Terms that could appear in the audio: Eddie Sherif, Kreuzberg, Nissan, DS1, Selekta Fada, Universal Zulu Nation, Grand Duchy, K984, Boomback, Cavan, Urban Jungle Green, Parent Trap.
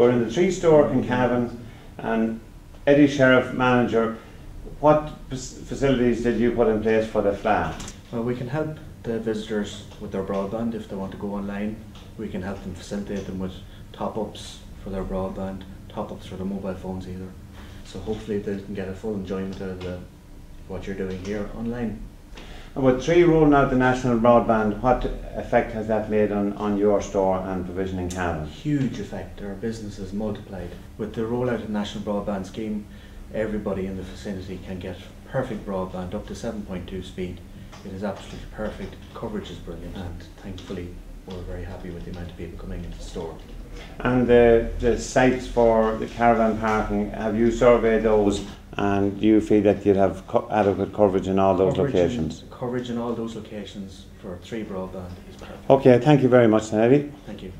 We're in the Tree Store in Cavan, and Eddie Sherif, manager, what facilities did you put in place for the flat? Well, we can help the visitors with their broadband if they want to go online. We can help them, facilitate them with top-ups for their broadband, top-ups for their mobile phones either. So hopefully they can get a full enjoyment out of what you're doing here online. And with Tree rolling out the national broadband, what effect has that made on your store and provision in Cavan? Huge effect. Our business has multiplied. With the rollout of the national broadband scheme, everybody in the vicinity can get perfect broadband up to 7.2 speed. It is absolutely perfect. Coverage is brilliant, and thankfully we're very happy with the amount of people coming into the store. And the sites for the caravan parking, have you surveyed those, and do you feel that you'd have adequate coverage in all those locations? Coverage in all those locations for Tree broadband is perfect. Okay, thank you very much, Eddie. Thank you.